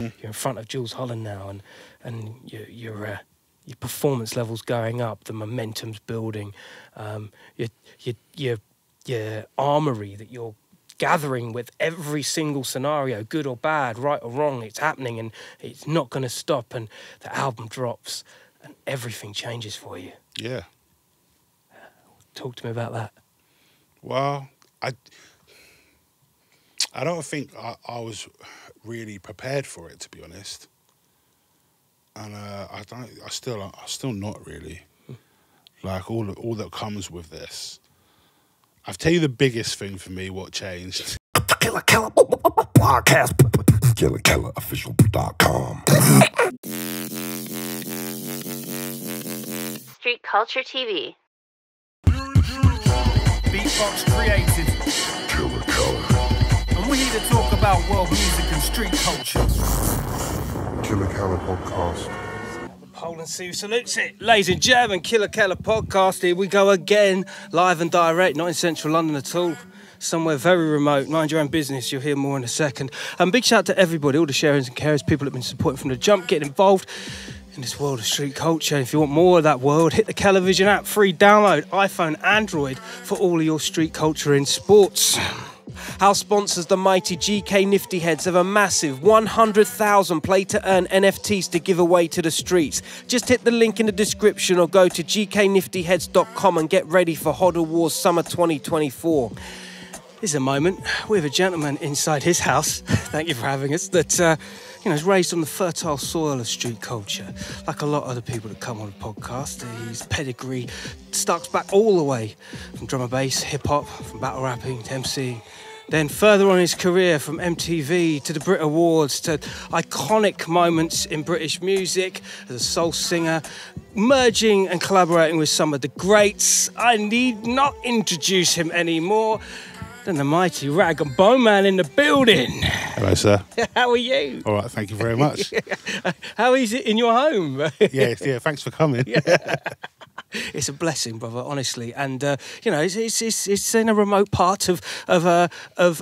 You're in front of Jools Holland now, and your performance level's going up, the momentum's building, your armory that you're gathering with every single scenario, good or bad, right or wrong, it's happening and it's not going to stop, and the album drops and everything changes for you. Yeah. Talk to me about that. Well, I don't think I was really prepared for it, to be honest, and I'm still not really. Like all that comes with this. I'll tell you the biggest thing for me. What changed? Killa Kela podcast. KillaKelaOfficial.com. Street Culture TV. Beatbox created. Killa Kela. And we're here to talk about world music and street culture. Killa Kela podcast. Poland Sue salutes it. Ladies and gentlemen, Killa Kela podcast. Here we go again, live and direct, not in central London at all. Somewhere very remote. Mind your own business. You'll hear more in a second. And big shout out to everybody, all the sharers and carers, people that have been supporting from the jump, getting involved in this world of street culture. If you want more of that world, hit the Kelavision app, free download, iPhone, Android, for all of your street culture in sports. Our sponsors, the mighty GK Nifty Heads, have a massive 100,000 play-to-earn NFTs to give away to the streets. Just hit the link in the description or go to gkniftyheads.com and get ready for HODL Wars Summer 2024. There's a moment with a gentleman inside his house, thank you for having us, that you know, is raised on the fertile soil of street culture. Like a lot of the people that come on the podcast, his pedigree starts back all the way from drum and bass, hip-hop, from battle rapping to MC. Then further on his career, from MTV to the Brit Awards to iconic moments in British music as a soul singer, merging and collaborating with some of the greats. I need not introduce him anymore than the mighty Rag and Bone Man in the building. Hello, sir. How are you? All right, thank you very much. How is it in your home? yeah, thanks for coming. Yeah. It's a blessing, brother, honestly. And, you know, it's in a remote part of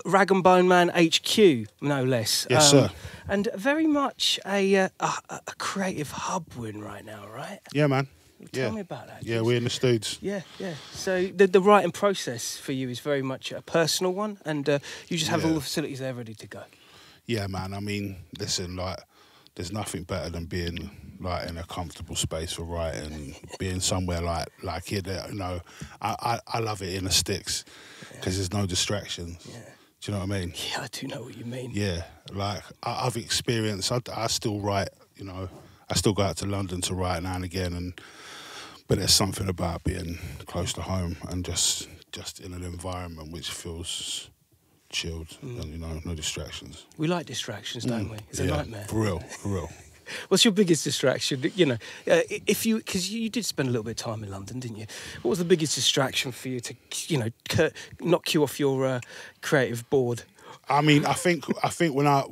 Rag and Bone Man HQ, no less. Yes, sir. And very much a creative hub we're in right now, right? Yeah, man. Tell me about that. Yeah, we're in the studs. Yeah. So the writing process for you is very much a personal one, and you just have all the facilities there ready to go. Yeah, man. I mean, listen, like, there's nothing better than being like in a comfortable space for writing, being somewhere like here. You know, I love it in the sticks because there's no distractions. Yeah. Do you know what I mean? Yeah, I do know what you mean. Yeah, like I've experienced. I still write. You know, I still go out to London to write now and again, but there's something about being close to home and just in an environment which feels chilled and, you know, no distractions. We like distractions, don't we? It's a nightmare. For real. What's your biggest distraction? You know, because you did spend a little bit of time in London, didn't you? What was the biggest distraction for you to, you know, knock you off your creative board? I mean, I think when I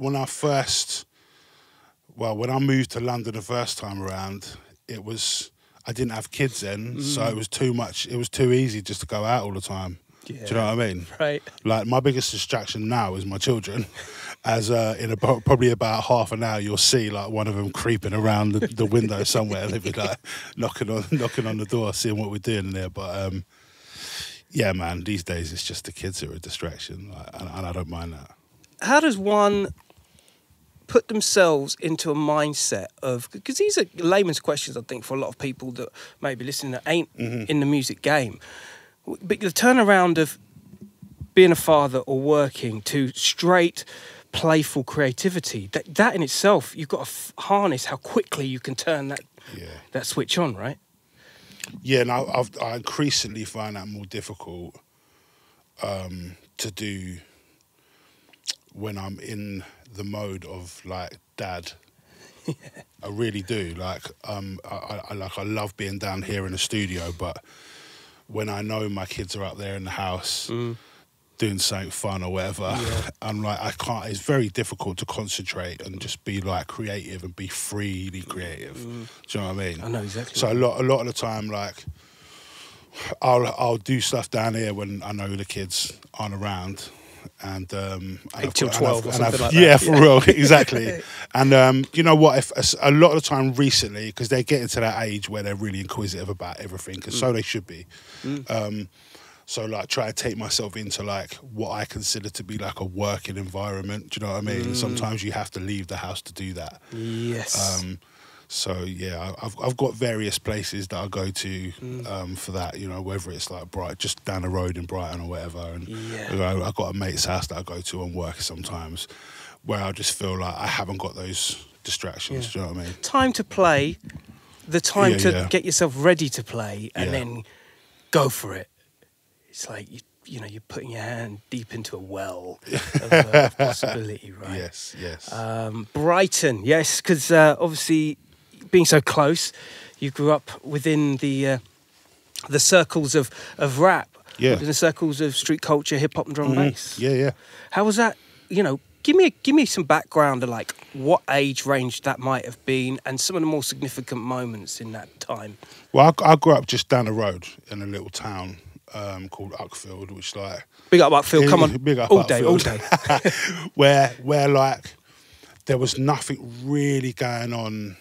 moved to London the first time around, it was, I didn't have kids then, so it was too much. It was too easy just to go out all the time. Yeah. Do you know what I mean? Right. Like, my biggest distraction now is my children. As in probably about half an hour, you'll see like one of them creeping around the window somewhere, and they'll be like knocking on the door, seeing what we're doing in there. But yeah, man, these days it's just the kids that are a distraction, like, and I don't mind that. How does one put themselves into a mindset of, because these are layman's questions, I think, for a lot of people that maybe listening that ain't in the music game, but the turnaround of being a father or working to straight playful creativity, that in itself, you've got to harness how quickly you can turn that switch on, right? Yeah, and I increasingly find that more difficult to do when I'm in the mode of like dad. Yeah. I really do. Like I love being down here in the studio, but when I know my kids are out there in the house doing something fun or whatever, I'm like, I can't. It's very difficult to concentrate and just be like creative and be freely creative. Do you know what I mean? I know exactly. So a lot of the time, like I'll do stuff down here when I know the kids aren't around. and until 12 or something like that. Yeah, for real, exactly. And you know what? If a lot of the time recently, because they're getting to that age where they're really inquisitive about everything, because so they should be. So like try to take myself into like what I consider to be like a working environment. Do you know what I mean? Sometimes you have to leave the house to do that. Yes. So yeah, I've got various places that I go to for that, you know, whether it's like just down the road in Brighton or whatever. And you know, I've got a mate's house that I go to and work sometimes where I just feel like I haven't got those distractions. Do you know what I mean? Time to play, the time to get yourself ready to play and then go for it. It's like, you know, you're putting your hand deep into a well of possibility, right? Yes, yes. Brighton, yes, because obviously being so close, you grew up within the circles of rap, within the circles of street culture, hip hop and drum and bass. Yeah, yeah. How was that, you know, give me some background of like what age range that might have been and some of the more significant moments in that time. Well, I grew up just down the road in a little town called Uckfield, which like big up Uckfield, come on, big up all Uckfield. Day, all day. where like there was nothing really going on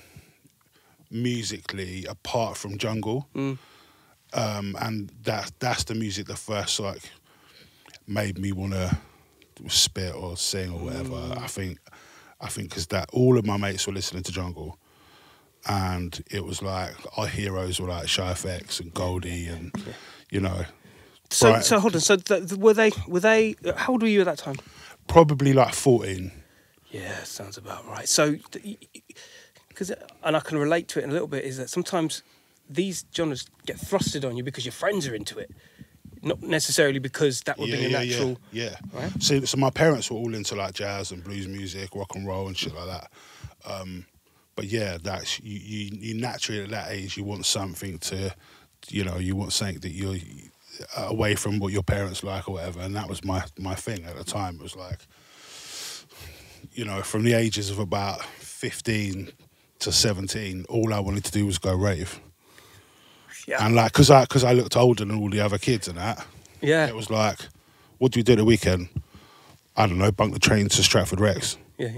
musically apart from jungle, and that's the music that first like made me want to spit or sing or whatever. I think because that all of my mates were listening to jungle. And it was like our heroes were like ShyFX and Goldie and you know. So Brighton. So hold on. So were they? How old were you at that time? Probably like 14. Yeah, sounds about right. So, and I can relate to it in a little bit. Is that sometimes these genres get thrusted on you because your friends are into it, not necessarily because that would be a natural. Yeah. Right? So my parents were all into like jazz and blues music, rock and roll and shit like that. But yeah, that's you naturally at that age you want something to, you know, you want something that you're away from what your parents like or whatever, and that was my thing at the time. It was like, you know, from the ages of about 15 to 17, all I wanted to do was go rave. Yeah. And like, cause I looked older than all the other kids and that. Yeah. It was like, what do we do the weekend? I don't know, bunk the train to Stratford Rex. Yeah.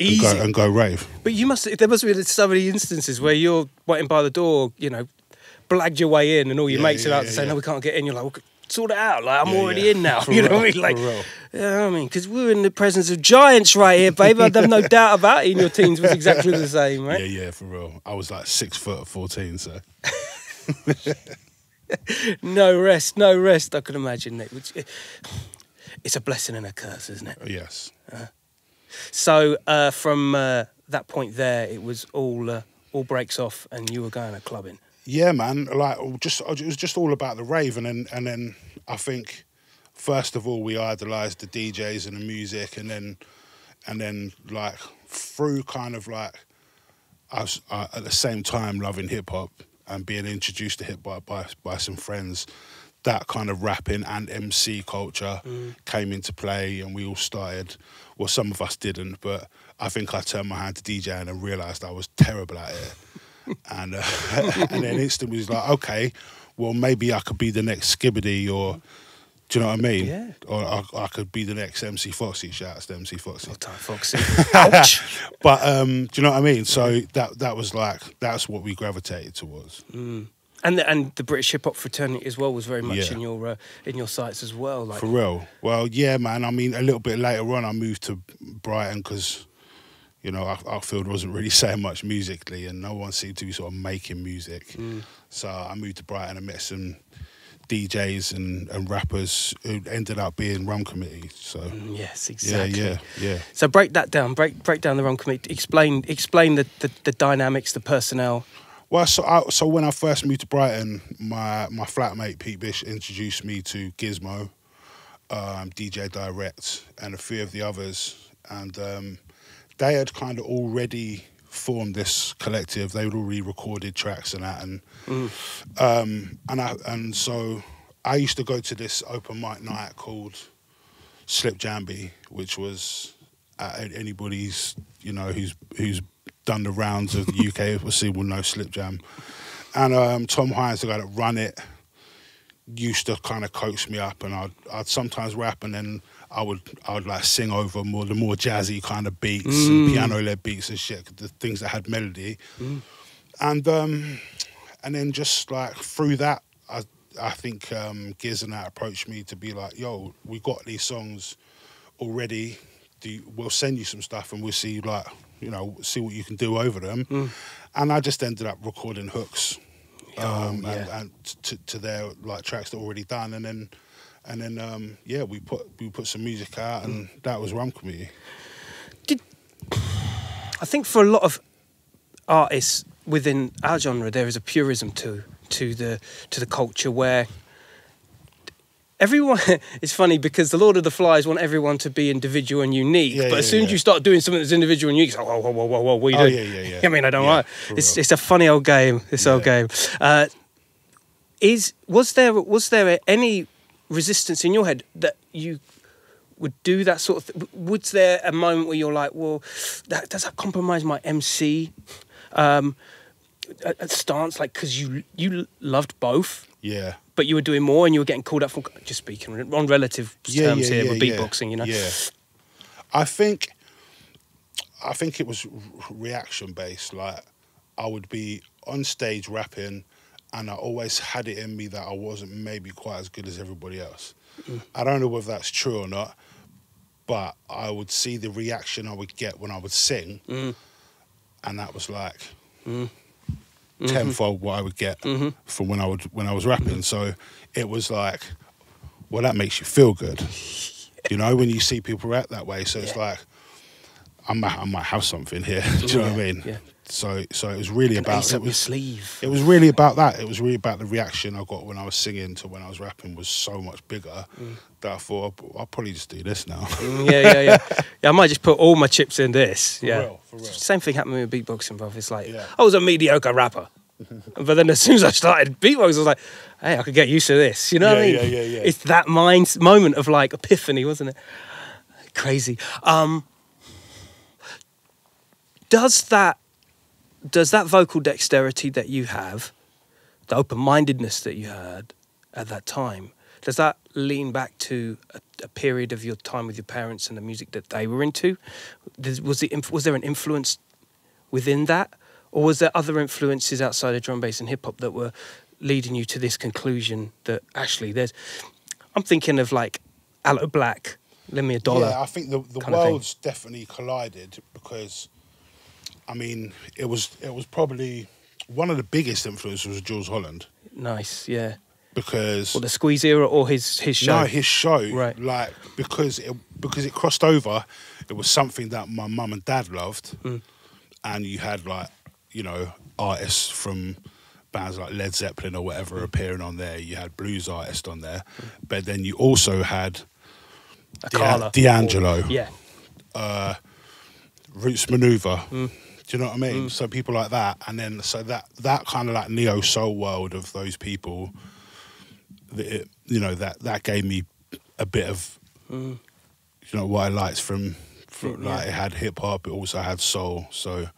Easy. And go rave. But there must have been so many instances where you're waiting by the door, you know, blagged your way in and all your mates are out saying, no, we can't get in. You're like, well, sort it out. Like, I'm already in now. For you know what I mean? Like, you know what I mean? Because we're in the presence of giants right here, babe. I have no doubt about it. In your teens was exactly the same, right? Yeah, for real. I was like 6 foot at 14, so. No rest, I can imagine it. It's a blessing and a curse, isn't it? Yes. So from that point there, it was all breaks off, and you were going to clubbing. Yeah, man. Like, it was just all about the rave, and then I think, first of all, we idolised the DJs and the music, and then like through kind of like, I was at the same time loving hip hop and being introduced to hip hop by some friends. That kind of rapping and MC culture came into play, and we all started. Well, some of us didn't, but I think I turned my hand to DJing and realised I was terrible at it. And then instantly was like, okay, well, maybe I could be the next Skibbity, or do you know what I mean? Yeah. Or I could be the next MC Foxy. Shout out to MC Foxy. Not time Foxy. Ouch. But do you know what I mean? So that was like, that's what we gravitated towards. And the British hip hop fraternity as well was very much in your sights as well. Like. For real. Well, yeah, man. I mean, a little bit later on, I moved to Brighton because, you know, Uckfield wasn't really saying much musically, and no one seemed to be sort of making music. So I moved to Brighton and met some DJs and rappers who ended up being Rum Committee. So yes, exactly. Yeah. So break that down. Break down the Rum Committee. Explain the dynamics, the personnel. Well, so when I first moved to Brighton, my flatmate Pete Bish introduced me to Gizmo, DJ Direct, and a few of the others. And they had kind of already formed this collective. They'd already recorded tracks and that. And so I used to go to this open mic night called Slip Jam, which was at anybody's, you know, who's done the rounds of the UK, obviously will know Slip Jam. And Tom Hines, the guy that run it, used to kind of coax me up, and I'd sometimes rap, and then I would like sing over the more jazzy kind of beats and piano led beats and shit, the things that had melody, and then just like through that, I think Giz and that approached me to be like, yo, we got these songs already. We'll send you some stuff and we'll see like, you know, see what you can do over them. And I just ended up recording hooks and to their like tracks that were already done, and then yeah, we put some music out, and that was Rum Committee. I think for a lot of artists within our genre, there is a purism to the culture where everyone, it's funny because the Lord of the Flies want everyone to be individual and unique, but as soon as you start doing something that's individual and unique, it's like, oh, whoa, whoa, whoa, whoa, what are you doing? I mean, I don't like it. It's a funny old game, this old game. Was there any resistance in your head that you would do that sort of thing? Was there a moment where you're like, well, does that compromise my MC stance? Like, because you loved both. Yeah. But you were doing more, and you were getting called up from just speaking on relative terms here with beatboxing, you know. Yeah, I think it was reaction based. Like I would be on stage rapping, and I always had it in me that I wasn't maybe quite as good as everybody else. I don't know whether that's true or not, but I would see the reaction I would get when I would sing, and that was like. Tenfold what I would get from when I was rapping. So it was like, well, that makes you feel good, you know, when you see people rap that way. So it's like, I might have something here. Do you know what I mean? Yeah. So it was really about it was sleeve. It was really about that. It was really about the reaction I got when I was singing to when I was rapping was so much bigger that I thought I'll probably just do this now. Yeah, I might just put all my chips in this. For real. Same thing happened with beatboxing, bruv. It's like I was a mediocre rapper, but then as soon as I started beatboxing, I was like, hey, I could get used to this. You know what I mean? Yeah. It's that moment of like epiphany, wasn't it? Crazy. Does that vocal dexterity that you have, the open-mindedness that you had at that time, does that lean back to a period of your time with your parents and the music that they were into? Was there an influence within that? Or was there other influences outside of drum, bass and hip-hop that were leading you to this conclusion that, actually, I'm thinking of, like, Allo Black, Lend Me a Dollar. Yeah, I think the worlds definitely collided because... I mean, it was probably one of the biggest influences was Jools Holland. Nice, yeah. Because the Squeeze era or his show. No, his show. Right. Like because it crossed over, it was something that my mum and dad loved, and you had like, you know, artists from bands like Led Zeppelin or whatever appearing on there. You had blues artists on there, but then you also had D'Angelo. Yeah. Roots Manuva. Do you know what I mean? So people like that, and then so that kind of like neo soul world of those people, you know, that gave me a bit of, you know, what I liked from like it had hip hop, it also had soul. So,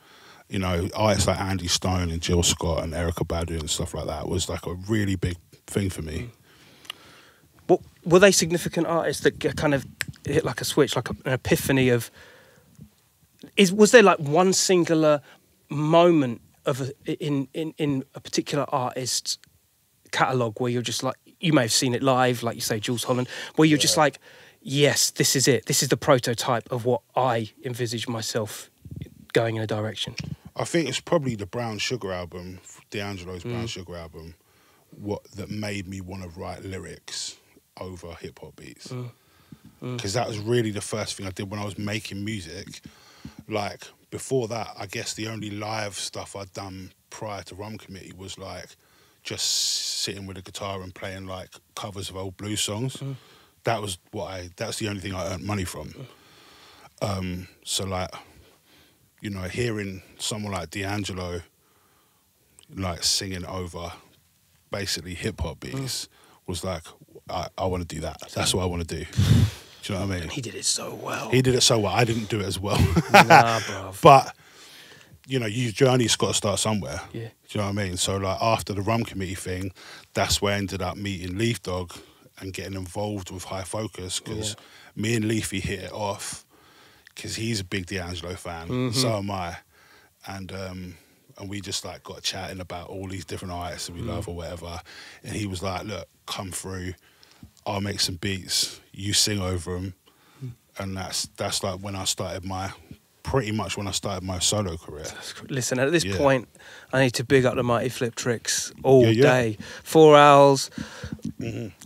you know, artists like Andy Stone and Jill Scott and Erykah Badu and stuff like that was like a really big thing for me. What were they significant artists that kind of hit like a switch, like an epiphany of? Was there like one singular moment of in a particular artist's catalogue where you're just like, you may have seen it live, like you say, Jools Holland, where you're just like, yes, this is it. This is the prototype of what I envisage myself going in a direction. I think it's probably the Brown Sugar album, D'Angelo's Brown Sugar album, that made me want to write lyrics over hip-hop beats. Because that was really the first thing I did when I was making music. Like, before that, I guess the only live stuff I'd done prior to Rum Committee was, like, just sitting with a guitar and playing, like, covers of old blues songs. That was that's the only thing I earned money from. So, like, you know, hearing someone like D'Angelo, like, singing over basically hip-hop beats was like, I want to do that. That's what I want to do. Do you know what I mean? He did it so well. He did it so well. I didn't do it as well. Nah, bro. But, you know, your journey's got to start somewhere. Yeah. Do you know what I mean? So, like, after the Rum Committee thing, that's where I ended up meeting Leaf Dog and getting involved with High Focus because me and Leafy hit it off because he's a big D'Angelo fan, so am I, and we just like got chatting about all these different artists that we love or whatever, and he was like, look, come through, I'll make some beats, you sing over them, and that's like when I started my, pretty much when I started my solo career. Listen, at this point, I need to big up the mighty Flip Tricks all day. Four Owls,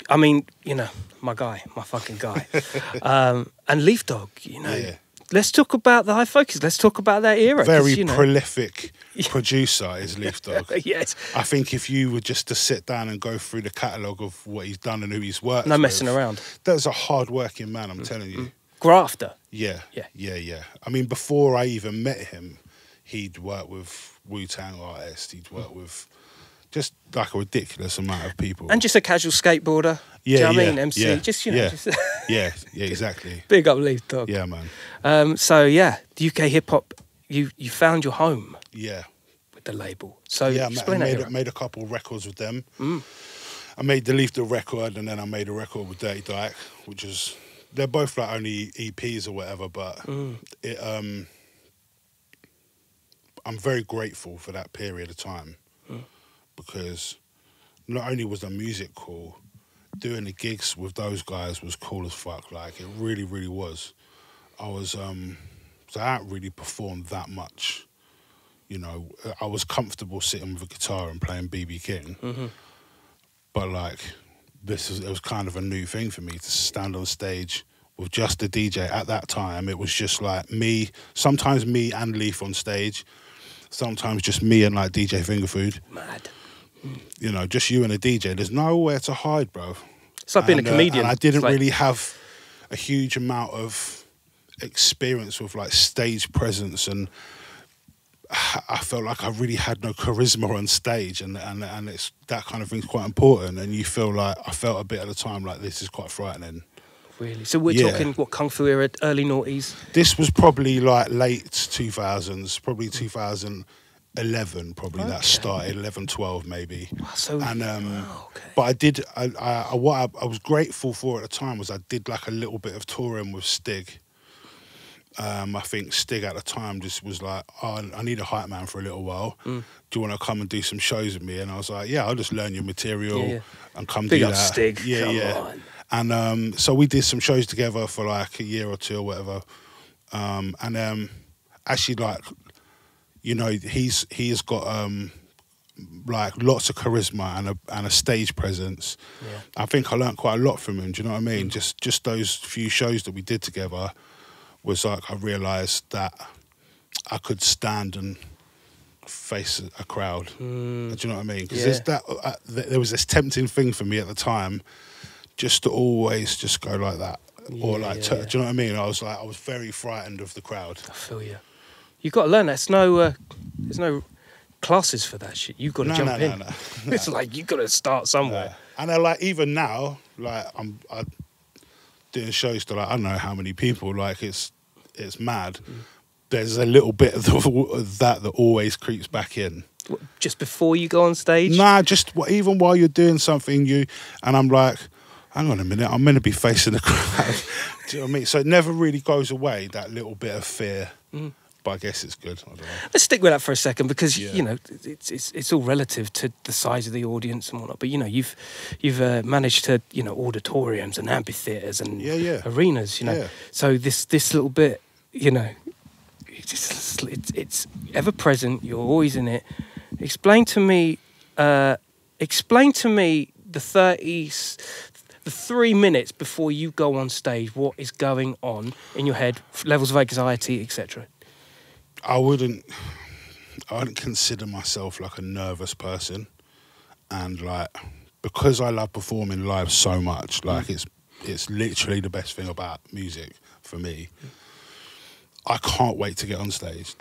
I mean, you know, my guy, my fucking guy. And Leaf Dog, you know. Yeah. Let's talk about the High Focus. Let's talk about that era. Very prolific producer is Leaf Dog. Yes. I think if you were just to sit down and go through the catalogue of what he's done and who he's worked with. No messing around. That's a hard-working man, I'm telling you. Grafter. Yeah, yeah, yeah, yeah. I mean, before I even met him, he'd worked with Wu-Tang artists. He'd worked with just like a ridiculous amount of people. And just a casual skateboarder. Yeah, do you know what I mean? MC, just, you know. Yeah, just yeah, yeah, exactly. Big up Leaf Dog. Yeah, man. So, yeah, UK hip-hop, you found your home. Yeah. With the label. So, yeah, explain that. Yeah, I made a couple of records with them. I made the Leaf Dog record, and then I made a record with Dirty Dyke, which is... They're both like only EPs or whatever, but it, I'm very grateful for that period of time because not only was the music cool, doing the gigs with those guys was cool as fuck. Like, it really, really was. I was, so I hadn't really performed that much. You know, I was comfortable sitting with a guitar and playing BB King, but like... it was kind of a new thing for me to stand on stage with just a DJ. At that time, it was just like me, sometimes me and Leaf on stage, sometimes just me and like DJ Fingerfood. Mad. You know, just you and a DJ. There's nowhere to hide, bro. It's like being a comedian. And I didn't really have a huge amount of experience with like stage presence, and I felt like I really had no charisma on stage, and it's that kind of thing's quite important. And you feel like I felt a bit at the time like this is quite frightening. Really? So we're talking what, Kung Fu era, early noughties? This was probably like late 2000s, probably 2011, probably that started 11, 12 maybe. Wow, so and but I did what I was grateful for at the time was I did like a little bit of touring with Stig. I think Stig at the time just was like, oh, I need a hype man for a little while. Do you want to come and do some shows with me? And I was like, yeah, I'll just learn your material and come do that. Big up Stig. Yeah, come on. And so we did some shows together for like a year or two or whatever. And actually, like, you know, he's got like lots of charisma and a stage presence. Yeah. I think I learned quite a lot from him. Do you know what I mean? Just those few shows that we did together. Was like I realised that I could stand and face a crowd. Do you know what I mean? Because there was this tempting thing for me at the time just to always just go like that. Or like, do you know what I mean? I was very frightened of the crowd. I feel you. You've got to learn that. There's no classes for that shit. You've got to jump in. No. It's like you've got to start somewhere. And I, like, even now, like, I doing shows to like I don't know how many people, like it's mad. There's a little bit of that always creeps back in. What, just before you go on stage? Nah, just even while you're doing something, and I'm like, hang on a minute, I'm going to be facing the crowd. Do you know what I mean? So it never really goes away, that little bit of fear. But I guess it's good. I don't know. Let's stick with that for a second because you know it's all relative to the size of the audience and whatnot. But you know you've managed to auditoriums and amphitheaters and arenas. You know, so this little bit, you know, it's ever present. You're always in it. Explain to me the 3 minutes before you go on stage. What is going on in your head? Levels of anxiety, etc. I wouldn't consider myself like a nervous person, and like because I love performing live so much, like it's literally the best thing about music for me. I can't wait to get on stage.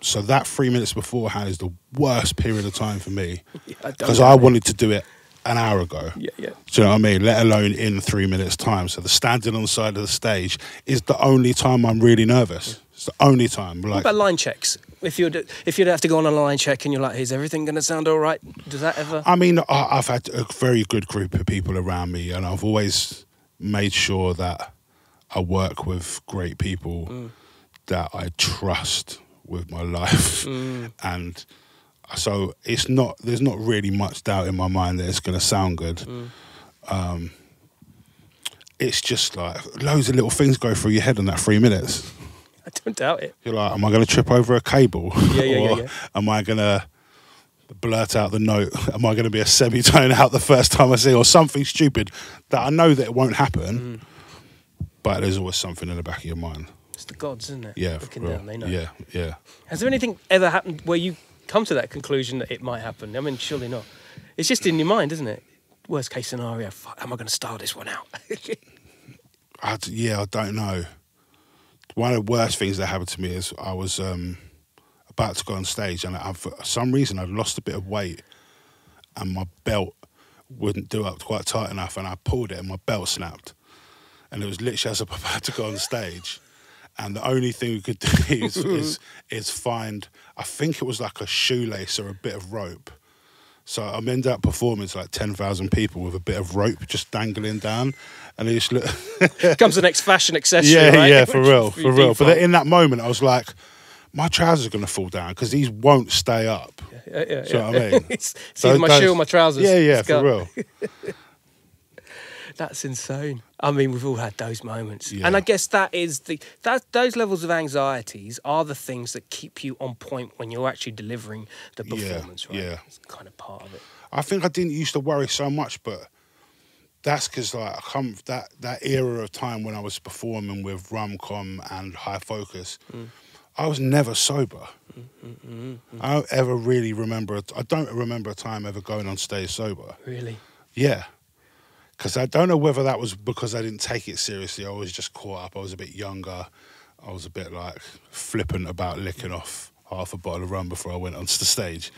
So that 3 minutes beforehand is the worst period of time for me because I wanted to do it an hour ago. Do you know what I mean? Let alone in 3 minutes time. So the standing on the side of the stage is the only time I'm really nervous. It's the only time. Like, what about line checks? If you'd have to go on a line check and you're like, is everything going to sound all right? Does that ever... I mean, I've had a very good group of people around me, and I've always made sure that I work with great people that I trust with my life, and so it's not, there's not really much doubt in my mind that it's gonna sound good. It's just like loads of little things go through your head in that 3 minutes. I don't doubt it. You're like, am I gonna trip over a cable? Yeah, yeah, or am I gonna blurt out the note? Am I gonna be a semitone out the first time I see, or something stupid that I know that it won't happen, but there's always something in the back of your mind. It's the gods, isn't it? Yeah, looking down, they know. Yeah, yeah. Has there anything ever happened where you come to that conclusion that it might happen? I mean, surely not. It's just in your mind, isn't it? Worst case scenario, fuck, am I going to style this one out? Yeah, I don't know. One of the worst things that happened to me is I was about to go on stage, and for some reason I'd lost a bit of weight and my belt wouldn't do up quite tight enough, and I pulled it and my belt snapped. And it was literally as I was about to go on stage. And the only thing we could do is find, I think it was like a shoelace or a bit of rope. So I ended up performing to like 10,000 people with a bit of rope just dangling down. And it just looked... Comes the next fashion accessory, right? Yeah, for real, for real. But then in that moment, I was like, my trousers are going to fall down because these won't stay up. Do you know what I mean? It's either my shoe or my trousers. Yeah, yeah, for real. That's insane. I mean, we've all had those moments. Yeah. And I guess that is the, those levels of anxieties are the things that keep you on point when you're actually delivering the performance, right? Yeah. It's kind of part of it. I think I didn't used to worry so much, but that's because like, I come from that era of time when I was performing with Rum Com and High Focus, I was never sober. I don't ever really remember, I don't remember a time ever going on stage sober. Really? Yeah. Because I don't know whether that was because I didn't take it seriously. I was just caught up. I was a bit younger. I was a bit like flippant about licking off half a bottle of rum before I went onto the stage.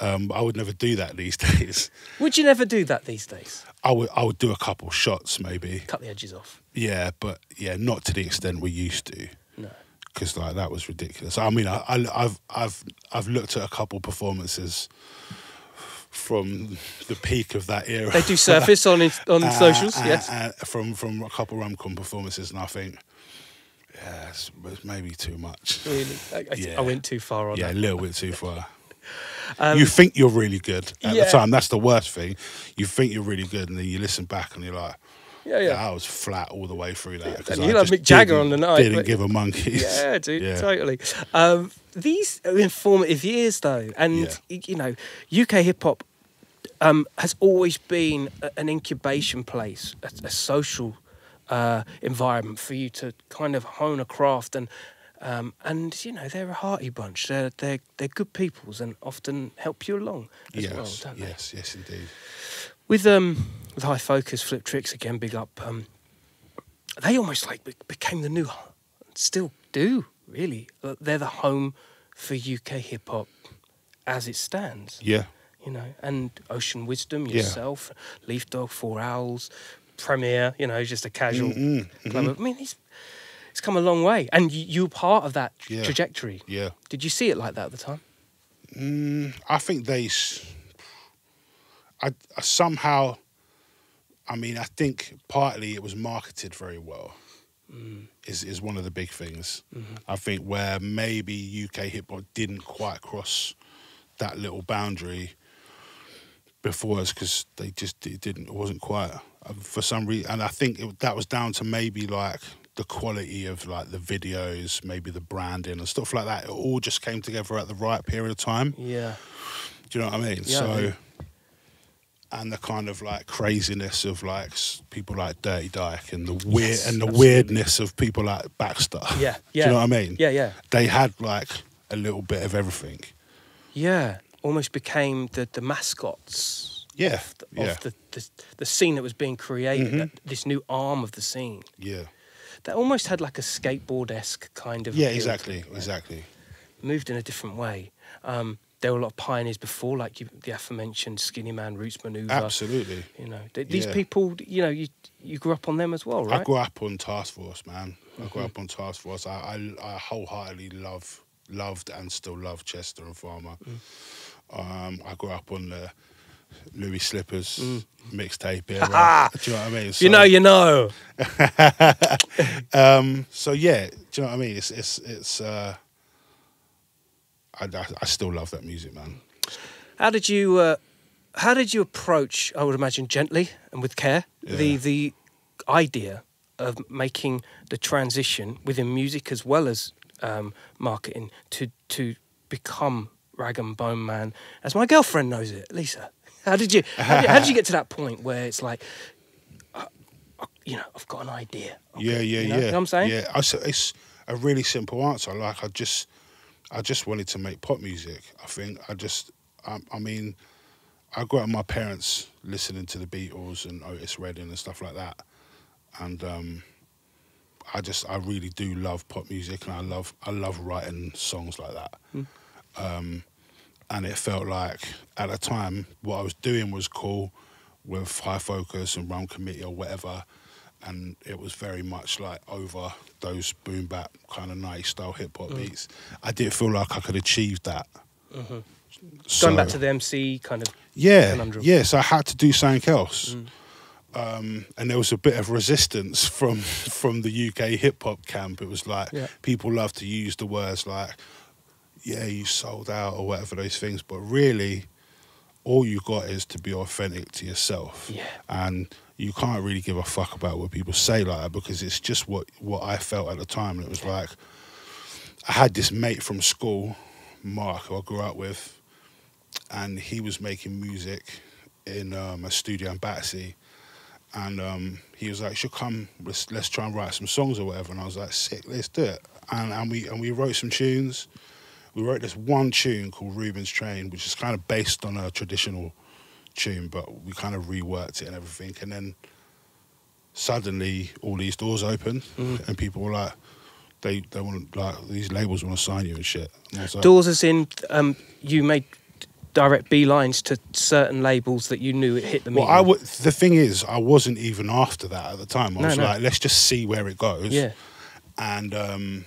I would never do that these days. Would you never do that these days? I would do a couple shots maybe. Cut the edges off. Yeah, but yeah, not to the extent we used to. No. Because like that was ridiculous. I mean, I've looked at a couple performances from the peak of that era. They do surface on socials, yes. From a couple rom-com performances, and I think, yeah, it's maybe too much. Really? I went too far on that. Yeah, a little bit too far. You think you're really good at the time. That's the worst thing. You think you're really good, and then you listen back and you're like, I was flat all the way through that. And you like Mick Jagger on the night. Didn't give a monkey's. Yeah, dude, totally. These are informative years, though. And, you know, UK hip-hop has always been an incubation place, a social environment for you to kind of hone a craft. And you know, they're a hearty bunch. They're good peoples and often help you along as well, don't they? Yes, yes, indeed. With High Focus, Flip Tricks, again, big up. They almost like became the new, still do, really. They're the home for UK hip hop as it stands. Yeah. You know, and Ocean Wisdom, yourself, Leaf Dog, Four Owls, Premiere, you know, just a casual club. I mean, it's come a long way. And you were part of that trajectory. Yeah. Did you see it like that at the time? I think they... I somehow, I mean, I think partly it was marketed very well is one of the big things. I think where maybe UK hip-hop didn't quite cross that little boundary before us because they just it wasn't quite, for some reason. And I think that was down to maybe like the quality of like the videos, maybe the branding and stuff like that. It all just came together at the right period of time. Yeah. Do you know what I mean? Yeah, so... I mean, and the kind of like craziness of like people like Dirty Dyke and the weird and the weirdness of people like Baxter. Yeah, yeah. Do you know what I mean? Yeah, yeah. They had like a little bit of everything. Yeah, almost became the mascots. Yeah, of the scene that was being created. This new arm of the scene. Yeah. That almost had like a skateboard-esque kind of. Yeah, exactly, exactly. Moved in a different way. There were a lot of pioneers before, like the aforementioned Skinny Man, Roots Manuva. Absolutely. You know, these people, you know, you grew up on them as well, right? I grew up on Task Force, man. I grew up on Task Force. I wholeheartedly loved and still love Chester and Farmer. I grew up on the Louis Slippers mixtape. Do you know what I mean? So, you know. So yeah, do you know what I mean? I still love that music, man. How did you approach? I would imagine gently and with care. Yeah. The idea of making the transition within music as well as marketing to become Rag and Bone Man, as my girlfriend knows it, Lisa. How did you get to that point where it's like, you know, I've got an idea. Okay, you know what I'm saying? Yeah, it's a really simple answer. Like I just wanted to make pop music. I think I mean, I grew up with my parents listening to the Beatles and Otis Redding and stuff like that, and I really do love pop music, and I love writing songs like that. And it felt like at the time what I was doing was cool with High Focus and Rum Committee or whatever, and it was very much like over those boom bap kind of 90s style hip hop beats. I didn't feel like I could achieve that. So, going back to the MC kind of conundrum. Yeah, so I had to do something else. And there was a bit of resistance from the UK hip hop camp. It was like people love to use the words like, yeah, you sold out or whatever, those things, but really all you got is to be authentic to yourself. Yeah. And you can't really give a fuck about what people say like that, because it's just what I felt at the time. And it was like, I had this mate from school, Mark, who I grew up with, and he was making music in a studio in Battersea, and he was like, "Should come, let's try and write some songs or whatever." And I was like, "Sick, let's do it." And we wrote some tunes. We wrote this one tune called Reuben's Train, which is kind of based on a traditional tune, but we kind of reworked it and everything. And then suddenly all these doors opened, and people were like, they want to, like, these labels want to sign you and shit. And I was like, doors as in you made direct beelines to certain labels that you knew it hit the meeting. Well, the thing is, I wasn't even after that at the time. I was like, let's just see where it goes. Yeah. And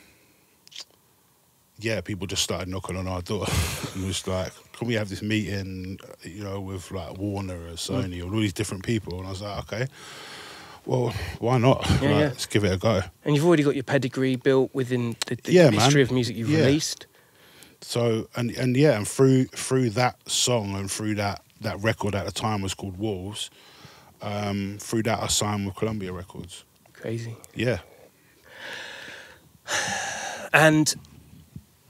yeah, people just started knocking on our door. And it was like, can we have this meeting, you know, with like Warner or Sony or all these different people? And I was like, okay, well, why not? Yeah, like, let's give it a go. And you've already got your pedigree built within the history of music you've released. So, and through that song and through that record at the time was called Wolves, through that I signed with Columbia Records. Crazy. Yeah. And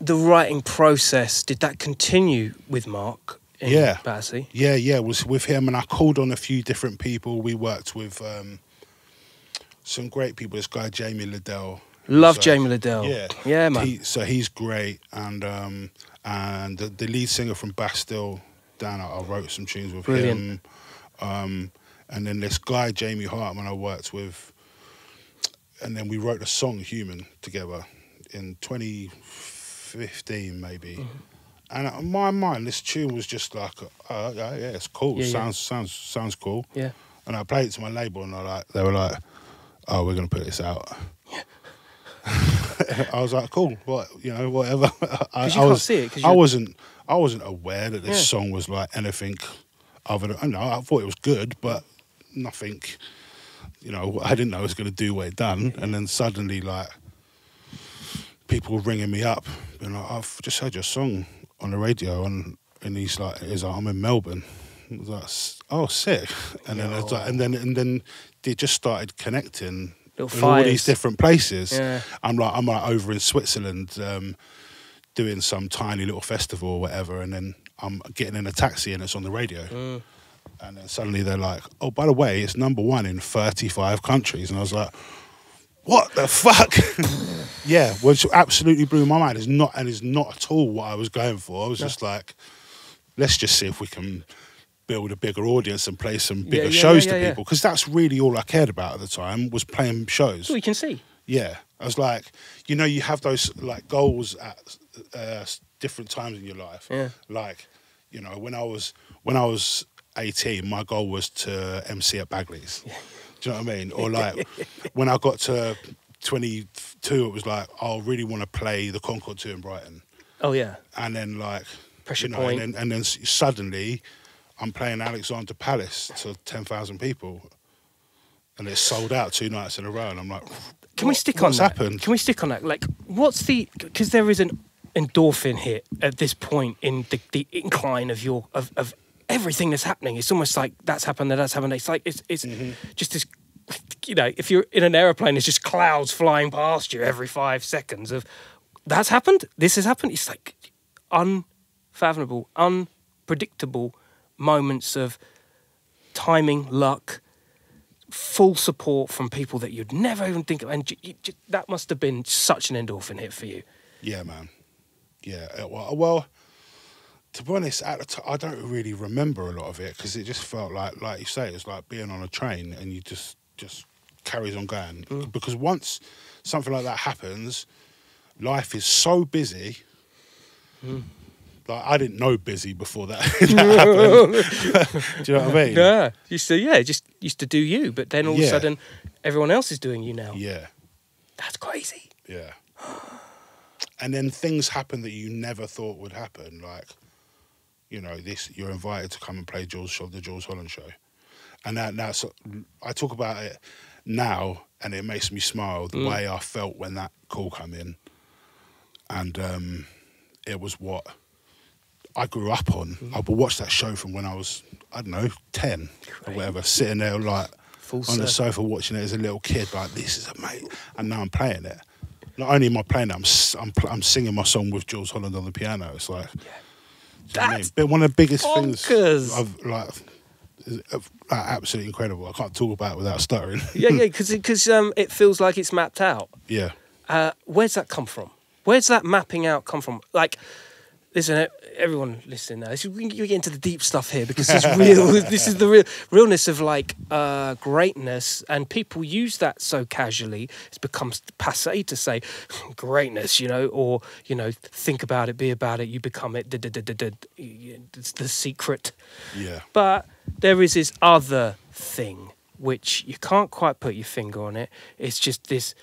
the writing process, did that continue with Mark in Battersea? Yeah, it was with him, and I called on a few different people. We worked with some great people. This guy, Jamie Lidell. Love Jamie Lidell. Yeah, man. He's great, and the lead singer from Bastille, Dan, I wrote some tunes with him. And then this guy, Jamie Hartman, I worked with, and then we wrote the song Human together in 2015 maybe, and in my mind this tune was just like, yeah, it's cool, sounds cool, and I played it to my label, and they were like, oh, we're gonna put this out. I was like, cool, what, you know, whatever. I wasn't aware that this song was like anything other than, I thought it was good, but nothing, you know, I didn't know it was gonna do what it done. And then suddenly, like, people were ringing me up, and like, I've just heard your song on the radio, and he's like, I'm in Melbourne. I was like, oh, sick. And then I was like, and then they just started connecting in all these different places. I'm like over in Switzerland, doing some tiny little festival or whatever, and then I'm getting in a taxi and it's on the radio. And then suddenly they're like, oh, by the way, it's #1 in 35 countries. And I was like, what the fuck? Yeah, which absolutely blew my mind. It's not at all what I was going for. I was just like, let's just see if we can build a bigger audience and play some bigger shows to people, because that's really all I cared about at the time, was playing shows. Well, you can see. Yeah, I was like, you know, you have those like goals at different times in your life. Yeah. Like, you know, when I was 18, my goal was to MC at Bagley's. Yeah. Do you know what I mean? Or like, when I got to 22, it was like, I really want to play the Concord 2 in Brighton. Oh yeah. And then like, pressure point. And then suddenly, I'm playing Alexander Palace to 10,000 people, and it's sold out 2 nights in a row. And I'm like, what's happened? Can we stick on that? Like, what's the? Because there is an endorphin hit at this point in the incline of your of everything that's happening. It's almost like that's happened, that's happened. It's like it's just this. You know, if you're in an aeroplane, it's just clouds flying past you every 5 seconds of that's happened, this has happened. It's like unfathomable, unpredictable moments of timing, luck, full support from people that you'd never even think of. And that must have been such an endorphin hit for you. Yeah, man. Yeah. Well, to be honest, at the time, I don't really remember a lot of it because it just felt like you say, it's like being on a train and you just carries on going. Mm. Because once something like that happens, life is so busy. Mm. Like, I didn't know busy before that happened. Do you know what I mean? Yeah. Just used to do you, but then all of a sudden, everyone else is doing you now. Yeah. That's crazy. Yeah. And then things happen that you never thought would happen. Like, you know, you're invited to come and play the Jools Holland show. And now so I talk about it now, and it makes me smile the way I felt when that call came in. And it was what I grew up on. I would watch that show from when I was, I don't know, 10 or whatever, sitting there like on the sofa watching it as a little kid, like, this is amazing. And now I'm playing it. Not only am I playing it, I'm singing my song with Jools Holland on the piano. It's like, but one of the biggest things I've absolutely incredible. I can't talk about it without stuttering. Because it feels like it's mapped out. Yeah. Where's that come from? Where's that mapping out come from? Like, listen, everyone listening now, you get into the deep stuff here because it's real. This is the realness of like greatness, and people use that so casually. It becomes passé to say greatness, you know, or you know, think about it, be about it, you become it. It's the secret. Yeah. But there is this other thing which you can't quite put your finger on. It. It's just this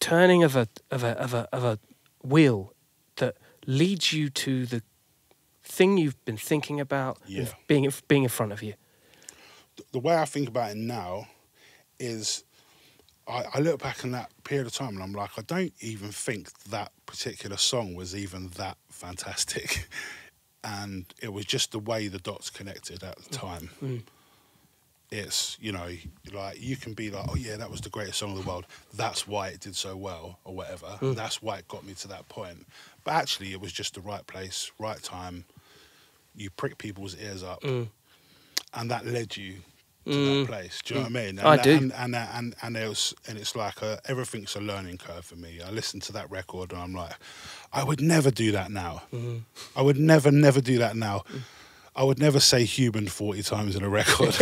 turning of a wheel that leads you to the thing you've been thinking about being in front of you. The way I think about it now is I look back in that period of time and I'm like, I don't even think that particular song was even that fantastic. And it was just the way the dots connected at the time. Mm. It's, you know, like you can be like, oh yeah, that was the greatest song of the world. That's why it did so well or whatever. Mm. That's why it got me to that point. But actually it was just the right place, right time. You prick people's ears up and that led you to that place. Do you know what I mean? And I do. And it's like everything's a learning curve for me. I listened to that record and I'm like, I would never do that now. Mm. I would never do that now. Mm. I would never say Human 40 times in a record.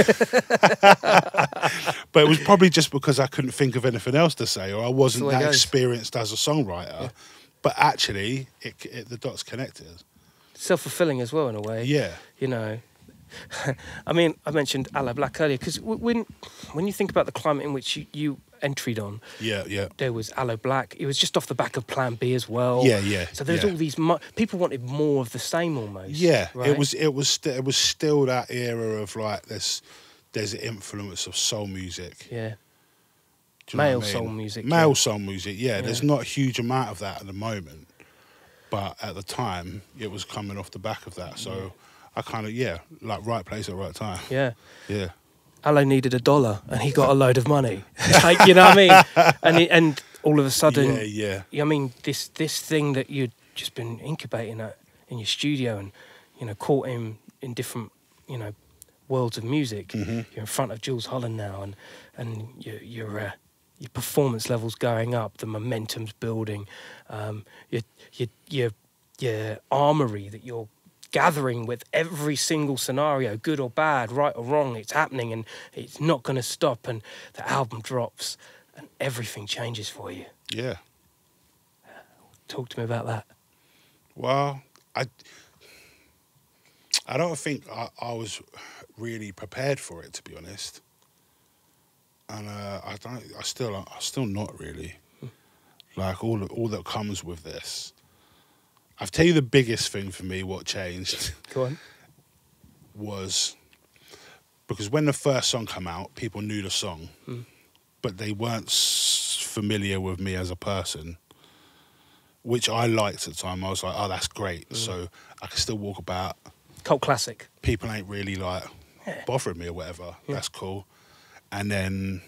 But it was probably just because I couldn't think of anything else to say, or I wasn't that experienced as a songwriter. Yeah. But actually, the dots connected. Self-fulfilling as well, in a way. Yeah. You know, I mean, I mentioned A La Black earlier, because when you think about the climate in which you entered on, there was A La Black. It was just off the back of Plan B as well. So there's all these people wanted more of the same almost. Yeah, right? it was still that era of like there's an influence of soul music. Yeah. Male soul music. Male soul music, yeah. There's not a huge amount of that at the moment, but at the time it was coming off the back of that. So I kind of, like right place at the right time. Yeah. Yeah. Allo needed $1 and he got a load of money. Like, you know what I mean? And all of a sudden, I mean, this thing that you'd just been incubating at in your studio and, you know, caught him in different, you know, worlds of music. Mm-hmm. You're in front of Jools Holland now and your performance level's going up, the momentum's building, your armory that you're gathering with every single scenario, good or bad, right or wrong, it's happening and it's not going to stop. And the album drops and everything changes for you. Yeah. Talk to me about that. Well, I don't think I was really prepared for it, to be honest. And I still not really. Like all that comes with this. I'll tell you the biggest thing for me, what changed. Go on. was because when the first song came out, people knew the song, but they weren't familiar with me as a person, which I liked at the time. I was like, oh, that's great. So I can still walk about. Cult classic. People ain't really like bothering me or whatever. That's cool. And then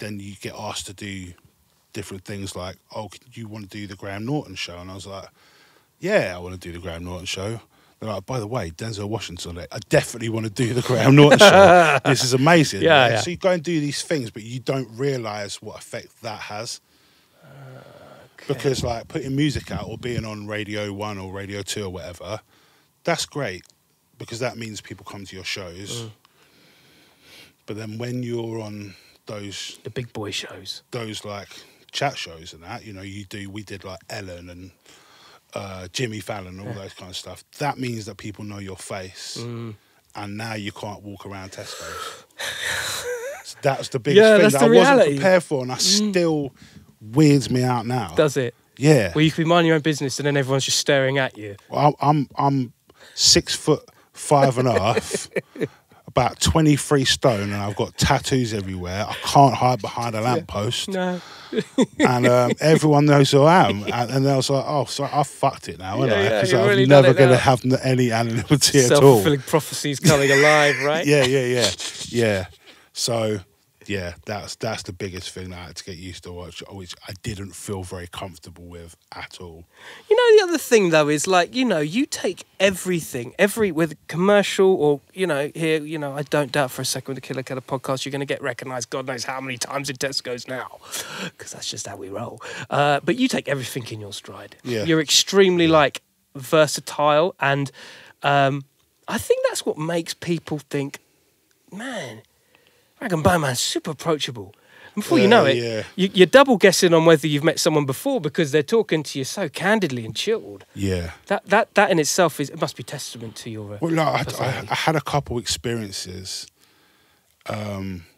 you get asked to do different things like, oh, you want to do the Graham Norton show? And I was like, yeah, I want to do the Graham Norton show. They're like, by the way, Denzel Washington, I definitely want to do the Graham Norton show. This is amazing. Yeah, yeah. So you go and do these things, but you don't realise what effect that has. Okay. Because like putting music out or being on Radio 1 or Radio 2 or whatever, that's great because that means people come to your shows. But then when you're on those... the big boy shows. Those like chat shows and that, you know, you do... we did like Ellen and... Jimmy Fallon, all those kind of stuff. That means that people know your face, and now you can't walk around Tesco's. So that's the biggest thing that I wasn't prepared for, and that still weirds me out now. Does it? Yeah. Well, you could be minding your own business, and then everyone's just staring at you. Well, I'm 6'5" and a half, about 23 stone, and I've got tattoos everywhere. I can't hide behind a lamppost. No. And everyone knows who I am, and I was like, "Oh, so I've fucked it now, haven't I? Because I'm really never going to have any anonymity at all." Self-fulfilling prophecies coming alive, right? Yeah. So, yeah, that's the biggest thing that I had to get used to, which I didn't feel very comfortable with at all. You know, the other thing though is like, you know, you take everything, with commercial or, you know, here, you know, I don't doubt for a second with the Killa Kela podcast, you're going to get recognised God knows how many times in Tesco's now, because that's just how we roll. But you take everything in your stride. Yeah. You're extremely like versatile, and I think that's what makes people think, man, Rag and Bone Man's super approachable. And before you know it, you're double guessing on whether you've met someone before because they're talking to you so candidly and chilled. Yeah, that in itself is, it must be testament to your. Well, no, I had a couple experiences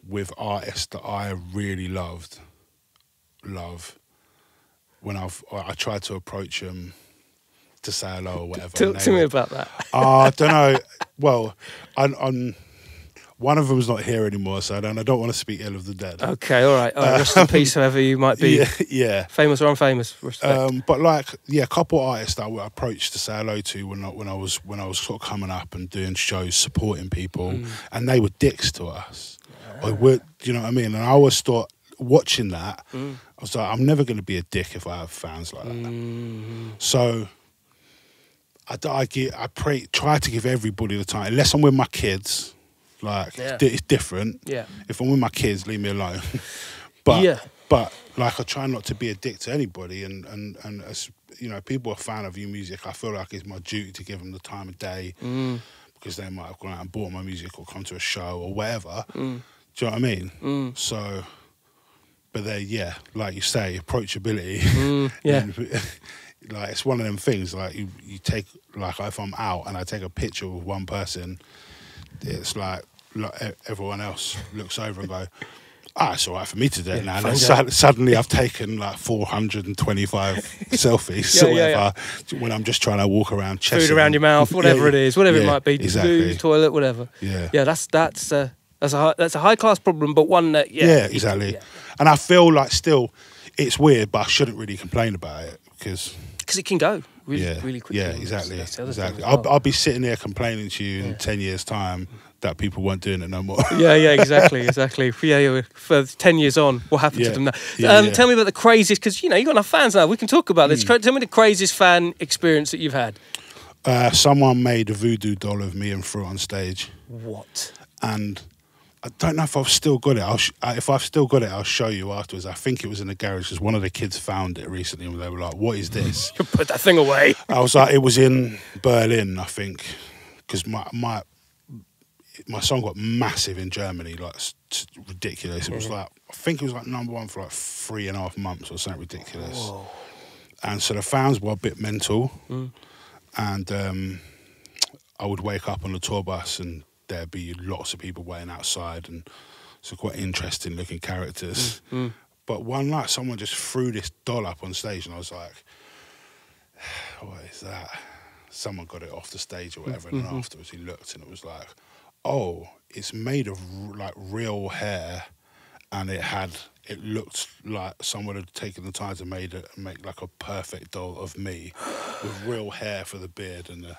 with artists that I really love when I tried to approach them to say hello or whatever. Talk to me about that. I don't know. Well, I'm one of them's not here anymore, so I don't want to speak ill of the dead. Okay, all right. Rest in peace, whoever you might be. Yeah. Famous or unfamous. Respect. But like, yeah, a couple of artists that I would approach to say hello to when I was sort of coming up and doing shows, supporting people, and they were dicks to us. I would, you know what I mean? And I always thought, watching that, I was like, I'm never going to be a dick if I have fans like that. So I try to give everybody the time, unless I'm with my kids. Like, it's different. Yeah. If I'm with my kids, leave me alone. But like, I try not to be a dick to anybody. And as, you know, people are a fan of your music. I feel like it's my duty to give them the time of day because they might have gone out and bought my music or come to a show or whatever. Do you know what I mean? So, but they, yeah, like you say, approachability. Like, it's one of them things. Like, you take, like, if I'm out and I take a picture with one person, it's like everyone else looks over and go, ah, it's all right for me to do it now. And suddenly I've taken like 425 selfies or whatever when I'm just trying to walk around Chester. Food around your mouth, whatever it is, whatever it might be, food, toilet, whatever. Yeah, that's a high-class problem, but one that, exactly. Yeah. And I feel like still it's weird, but I shouldn't really complain about it because it can go. Really quickly. Yeah, exactly. Well. I'll be sitting there complaining to you in 10 years' time that people weren't doing it no more. Exactly. For 10 years on, what happened to them now? Tell me about the craziest, because, you know, you've got enough fans now, we can talk about this. Tell me the craziest fan experience that you've had. Someone made a voodoo doll of me and threw it on stage. What? And I don't know if I've still got it. If I've still got it, I'll show you afterwards. I think it was in the garage because one of the kids found it recently and they were like, what is this? You put that thing away. I was like, it was in Berlin, I think, because my song got massive in Germany, like ridiculous. It was like, I think it was like #1 for like 3.5 months or something ridiculous. Whoa. And so the fans were a bit mental. And I would wake up on the tour bus and there'd be lots of people waiting outside, and so quite interesting looking characters. But one night someone just threw this doll up on stage and I was like, what is that? someone got it off the stage or whatever, and then afterwards he looked and it was like, oh, it's made of like real hair, and it had, it looked like someone had taken the time to make like a perfect doll of me with real hair for the beard and the,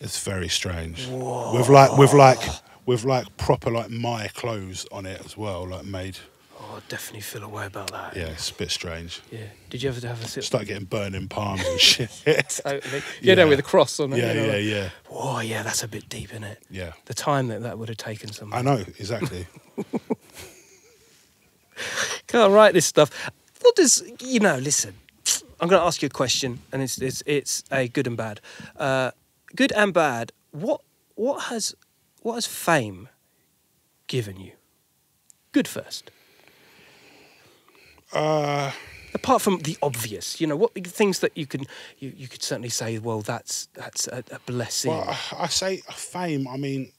it's very strange. Whoa. With like proper like my clothes on it as well, like made. Oh, I definitely feel a way about that. Yeah, it's a bit strange. Yeah. Did you ever have a sip? Start getting burning palms and shit. Totally. Yeah, no, with a cross on it. Yeah, you know, yeah. Whoa, yeah, that's a bit deep, isn't it? Yeah. The time that that would have taken somebody. I know, exactly. Can't write this stuff. What does, you know, listen, I'm going to ask you a question, and it's a good and bad. Good and bad, what has fame given you? Good first. Apart from the obvious, you know, what things that you can you could certainly say, well, that's a blessing. Well, I say fame. I mean,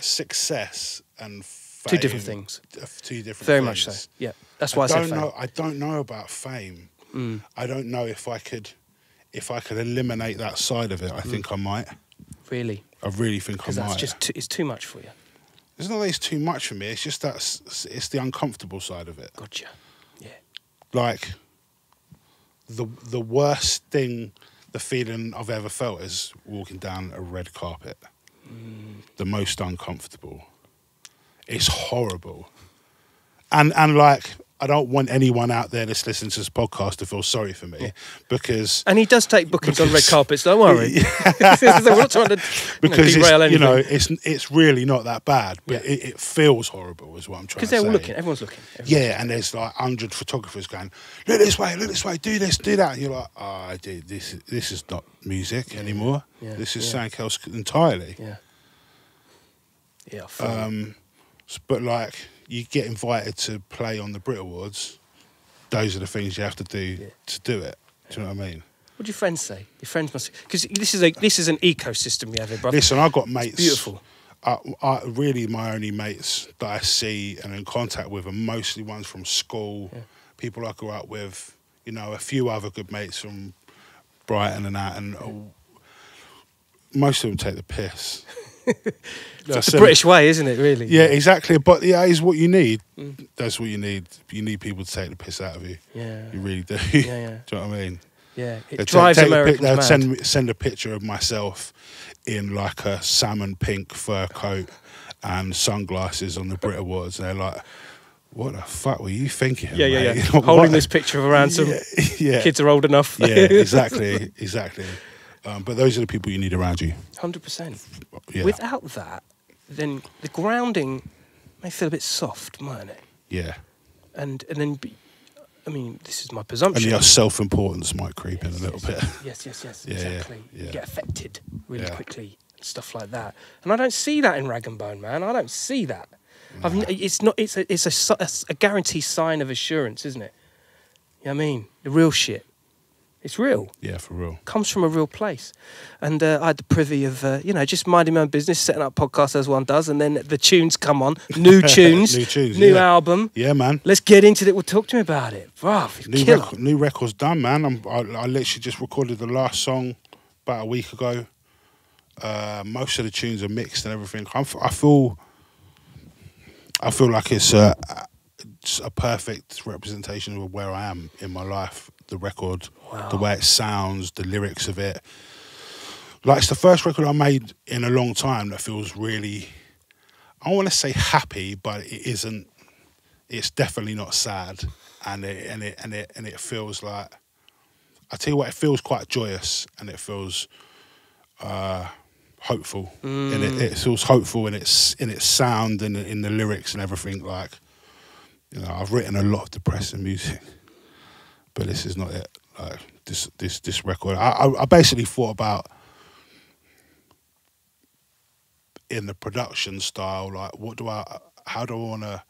success and fame, two different things. Very much so. Yeah, that's why I said fame. I don't know about fame. Mm. I don't know if I could. If I could eliminate that side of it, I think I might. Really? I really think I might. That's just it's too much for you. It's not that it's too much for me. It's just that it's the uncomfortable side of it. Gotcha. Yeah. Like the worst thing, the feeling I've ever felt is walking down a red carpet. Mm. The most uncomfortable. It's horrible. And like, I don't want anyone out there that's listening to this podcast to feel sorry for me, because... And he does take bookings on red carpets, don't worry. We're not trying to derail anything. You know, it's really not that bad, but it feels horrible is what I'm trying to say. Because they're all looking, everyone's looking. Yeah, and there's like 100 photographers going, look this way, do this, do that. And you're like, oh, dude, this is not music anymore. Yeah. This is something else entirely. Yeah. Yeah, I feel but like... You get invited to play on the Brit Awards. Those are the things you have to do to do it. Do you know what I mean? What do your friends say? Your friends must, because this is an ecosystem we have here, brother. Listen, I've got mates. It's beautiful. I really, my only mates that I see and in contact with are mostly ones from school, people I grew up with. You know, a few other good mates from Brighton and that, and most of them take the piss. That's the British way, isn't it, really? Yeah, exactly. But yeah, it's what you need. Mm. That's what you need. You need people to take the piss out of you. Yeah. You really do. Yeah. Do you know what I mean? Yeah. It drives Americans mad. They'll send a picture of myself in like a salmon pink fur coat and sunglasses on the Brit Awards. And they're like, what the fuck were you thinking? Yeah. Holding this picture around some kids are old enough. Yeah, exactly. Exactly. But those are the people you need around you. 100%. Yeah. Without that, then the grounding may feel a bit soft, mightn't it? Yeah. And then, I mean, this is my presumption. And your self-importance might creep in a little bit. Yes, exactly. Yeah. You get affected really quickly and stuff like that. And I don't see that in Rag and Bone, man. I don't see that. No. It's a guaranteed sign of assurance, isn't it? You know what I mean? The real shit. It's real. Yeah, for real. Comes from a real place. And I had the privy of, you know, just minding my own business, setting up podcasts as one does, and then the tunes come on, new tunes, new album. Yeah, man. Let's get into it. Well, talk to me about it. Bruv, new record's done, man. I literally just recorded the last song about a week ago. Most of the tunes are mixed and everything. I feel like it's a perfect representation of where I am in my life. The record, the way it sounds, the lyrics of it. Like, it's the first record I made in a long time that feels really, I don't want to say happy, but it isn't, it's definitely not sad. And it feels like, I tell you what, it feels quite joyous, and it feels hopeful. Mm. And it feels hopeful in its sound and in the lyrics and everything. Like, you know, I've written a lot of depressing music, but this is not it. Like, this record, I basically thought about in the production style, like, how do I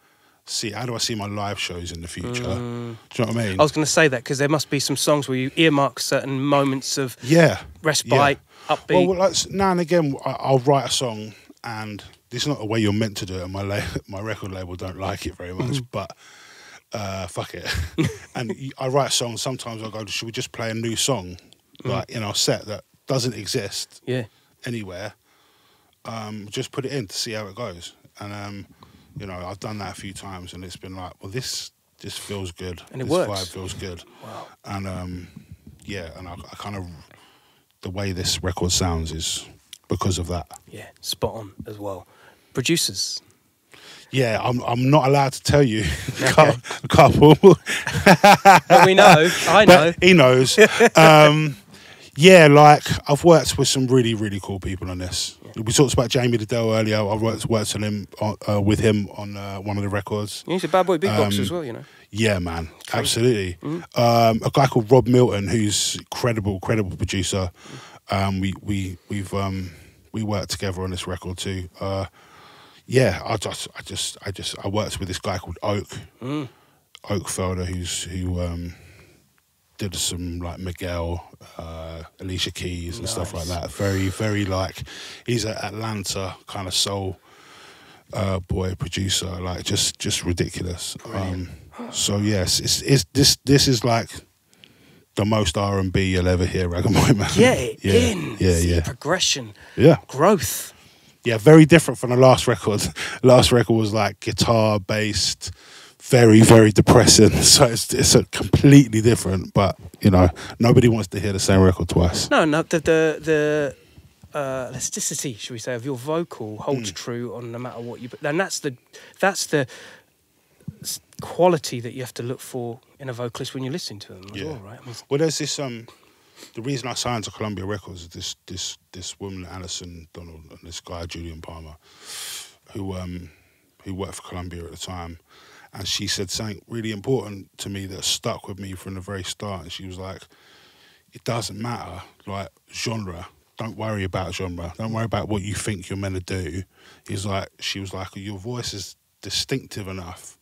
see my live shows in the future? Mm. Do you know what I mean? I was going to say that, because there must be some songs where you earmark certain moments of respite, upbeat. Well, like, now and again, I'll write a song, and this is not the way you're meant to do it, and my record label don't like it very much, but... fuck it. And I write a song, sometimes I go, should we just play a new song? like in our set that doesn't exist anywhere. Just put it in to see how it goes. And you know, I've done that a few times, and it's been like, well, this just feels good, and it works. This vibe feels good. Wow. And yeah, and I kind of, the way this record sounds is because of that. Yeah, spot on as well. Producers. Yeah, I'm not allowed to tell you. Okay. A couple. But we know. I know. But he knows. Yeah, like I've worked with some really, really cool people on this. Yeah. We talked about Jamie Lidell earlier. I worked on him, with him on one of the records. He's a bad boy beatboxer as well, you know. Yeah, man, absolutely. A guy called Rob Milton, who's credible producer. We worked together on this record too. Yeah, I worked with this guy called Oakfelder, who did some like Miguel, Alicia Keys and stuff like that. Very, very like, he's an Atlanta kind of soul boy producer, like just ridiculous. So yes, it's this is like the most R&B you'll ever hear Rag and Bone Man. Yeah, it is. Yeah, yeah. Progression. Yeah. Growth. Yeah, very different from the last record. Last record was like guitar based, very, very depressing. So it's a completely different. But you know, nobody wants to hear the same record twice. No, no. The elasticity, should we say, of your vocal holds true on no matter what you. And that's the quality that you have to look for in a vocalist when you listen to them. As well, right. I mean, well, there's this the reason I signed to Columbia Records is this woman Alison Donald and this guy Julian Palmer, who worked for Columbia at the time, and she said something really important to me that stuck with me from the very start. And she was like, "It doesn't matter, like genre. Don't worry about genre. Don't worry about what you think you're meant to do." She was like, "Your voice is distinctive enough,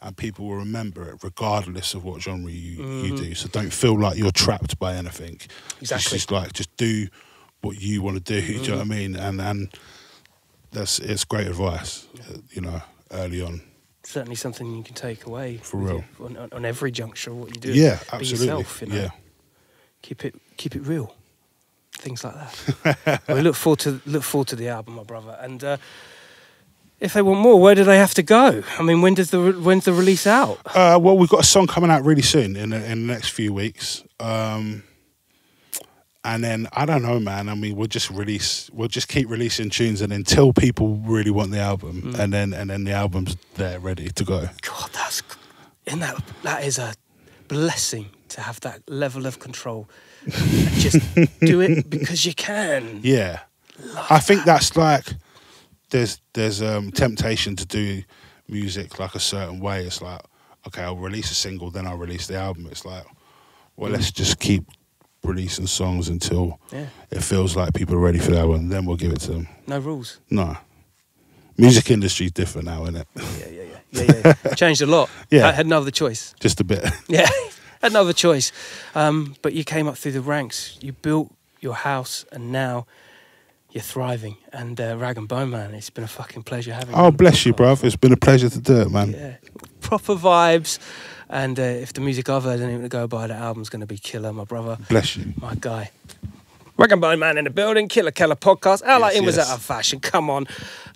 and people will remember it regardless of what genre you do. So don't feel like you're trapped by anything." Exactly. It's just like, just do what you want to do. Do you know what I mean? And it's great advice, you know, early on. Certainly something you can take away. For real. On every juncture, what you do. Yeah, absolutely. Be yourself, you know? Yeah. Keep it real. Things like that. We look forward to the album, my brother. And if they want more, where do they have to go? I mean, when's the release out? Well, we've got a song coming out really soon in the next few weeks, and then I don't know, man. I mean, we'll just keep releasing tunes, and until people really want the album, and then the album's there ready to go. God, that is a blessing to have that level of control. And just do it because you can. Yeah, I think that's like. There's temptation to do music like a certain way. It's like, okay, I'll release a single, then I'll release the album. It's like, well, let's just keep releasing songs until it feels like people are ready for that one. Then we'll give it to them. No rules. No. Music industry's different now, isn't it? Yeah. Changed a lot. Yeah. I had no other choice. Just a bit. Yeah, had no other choice. But you came up through the ranks. You built your house, and now you're thriving. And Rag and Bone Man, it's been a fucking pleasure having you. Oh, bless you, bruv. It's been a pleasure to do it, man. Yeah, proper vibes. And if the music I've heard anyone to go by, the album's going to be killer, my brother. Bless you. My guy. Rag and Bone Man in the building, Killa Kela podcast. Our lighting was out of fashion, come on.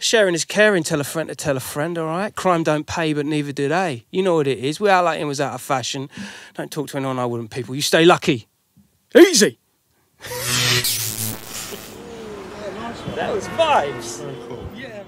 Sharing is caring, tell a friend to tell a friend, all right? Crime don't pay, but neither do they. You know what it is. Our lighting was out of fashion. Don't talk to anyone I wouldn't, people. You stay lucky. Easy. That was vibes. Very cool.